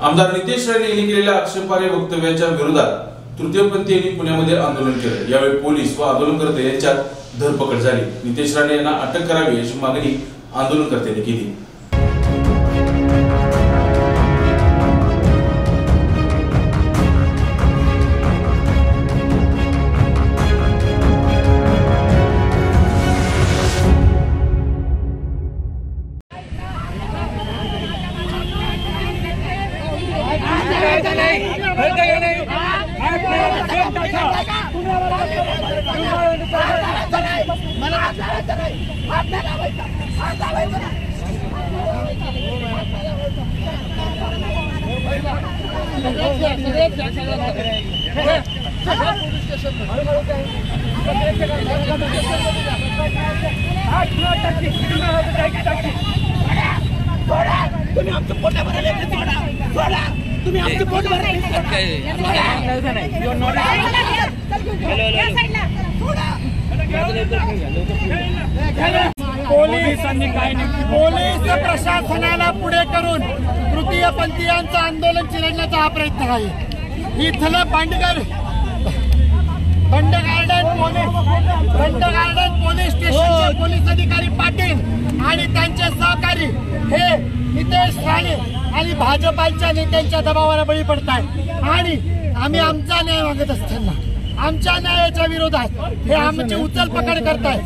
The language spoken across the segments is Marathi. आमदार नितेश राणे यांनी केलेल्या आक्षेपार्ह वक्तव्याच्या विरोधात तृतीयपंथीयांनी पुण्यामध्ये आंदोलन केले। यावेळी पोलीस व आंदोलनकर्ते यांच्यात धरपकड झाली। नितेश राणे यांना अटक करावी अशी मागणी आंदोलनकर्त्यांनी केली। पोलिसांनी काय नाही, पोलीस प्रशासनाला पुढे करून तृतीयपंथीयांचं आंदोलन चिरडण्याचा हा प्रयत्न आहे। इथलं बंड गार्डन पोलीस स्टेशनचे पोलीस अधिकारी पाटील आणि त्यांचे सहकारी हे नितेश राणे आणि भाजपाच्या नेत्यांच्या दबावाला बळी पडतात आणि आम्ही आमचा न्याय मागत असताना आमच्या न्यायाच्या विरोधात हे आमची उचल पकड करताय।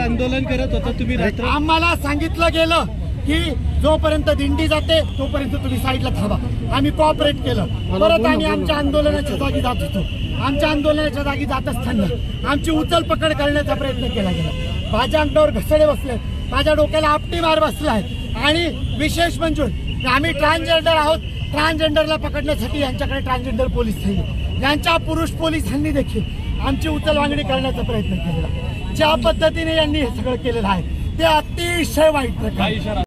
आंदोलन करत होता तुम्ही, आम्हाला सांगितलं गेलं की जोपर्यंत दिंडी जाते तोपर्यंत तुम्ही साईडला थांबा। आम्ही कोऑपरेट केलं, परत आम्ही आमच्या आंदोलनाच्या जागी जात होतो। आमच्या आंदोलनाच्या जागी जात असताना आमची उचल पकड करण्याचा प्रयत्न केला गेला। माझ्या अंगावर घसडे बसले, माझ्या डोक्याला आपटी मार बसला आहे आणि विशेष म्हणजे आम्ही ट्रान्सजेंडर आहोत। ट्रान्सजेंडरला पकडण्यासाठी यांच्याकडे ट्रान्सजेंडर पोलीस नाही, यांच्या पुरुष पोलिसांनी देखील आमची उचलवांगडी करण्याचा प्रयत्न केला। ज्या पद्धतीने यांनी हे सगळं केलेलं आहे ते अतिशय वाईट प्रकार।